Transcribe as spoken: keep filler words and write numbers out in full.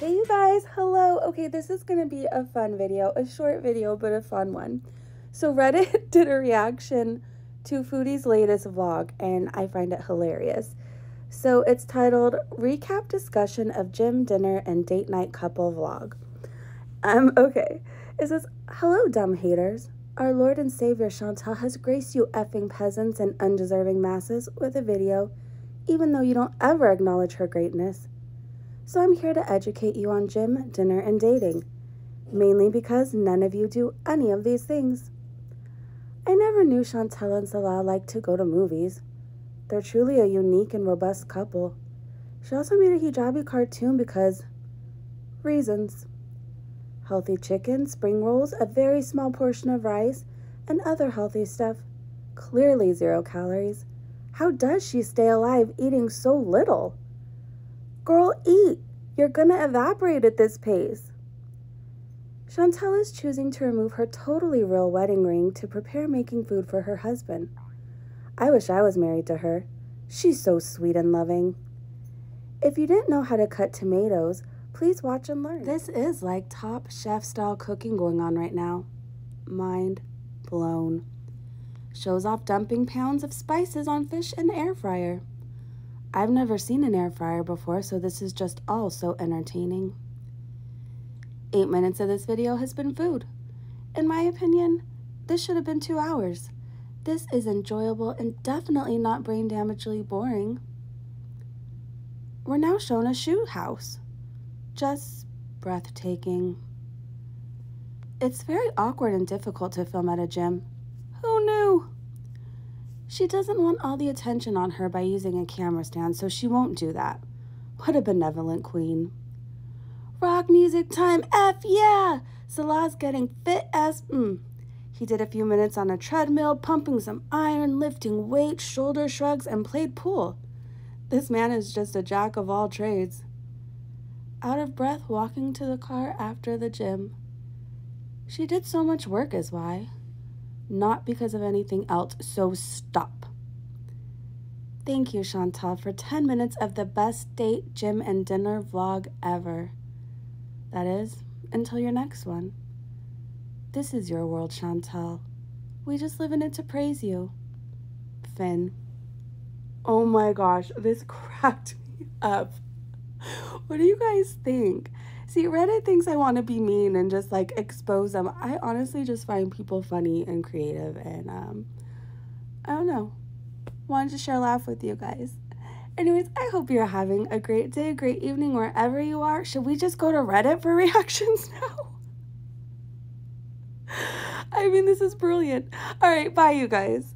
Hey you guys, hello. Okay, this is gonna be a fun video, a short video, but a fun one. So Reddit did a reaction to Foodie's latest vlog, and I find it hilarious. So it's titled, Recap Discussion of Gym Dinner and Date Night Couple Vlog. Um, okay. It says, hello, dumb haters. Our Lord and Savior Chantal has graced you effing peasants and undeserving masses with a video, even though you don't ever acknowledge her greatness. So I'm here to educate you on gym, dinner, and dating, mainly because none of you do any of these things. I never knew Chantal and Salah liked to go to movies. They're truly a unique and robust couple. She also made a hijabi cartoon because reasons. Healthy chicken, spring rolls, a very small portion of rice, and other healthy stuff. Clearly zero calories. How does she stay alive eating so little? Girl, eat. You're gonna evaporate at this pace. Chantal is choosing to remove her totally real wedding ring to prepare making food for her husband. I wish I was married to her. She's so sweet and loving. If you didn't know how to cut tomatoes, please watch and learn. This is like top chef style cooking going on right now. Mind blown. Shows off dumping pounds of spices on fish in air fryer. I've never seen an air fryer before, so this is just all so entertaining. Eight minutes of this video has been food. In my opinion, this should have been two hours. This is enjoyable and definitely not brain damagingly boring. We're now shown a shoe house. Just breathtaking. It's very awkward and difficult to film at a gym. Who knew? She doesn't want all the attention on her by using a camera stand, so she won't do that. What a benevolent queen. Rock music time, F yeah! Salah's getting fit as mm. He did a few minutes on a treadmill, pumping some iron, lifting weights, shoulder shrugs, and played pool. This man is just a jack of all trades. Out of breath, walking to the car after the gym. She did so much work is why. Not because of anything else, so stop. Thank you, Chantal, for ten minutes of the best date, gym, and dinner vlog ever. That is, until your next one. This is your world, Chantal. We just live in it to praise you. Finn. Oh my gosh, this cracked me up. What do you guys think? See, Reddit thinks I want to be mean and just, like, expose them. I honestly just find people funny and creative, and, um, I don't know. Wanted to share a laugh with you guys. Anyways, I hope you're having a great day, great evening, wherever you are. Should we just go to Reddit for reactions now? I mean, this is brilliant. All right, bye, you guys.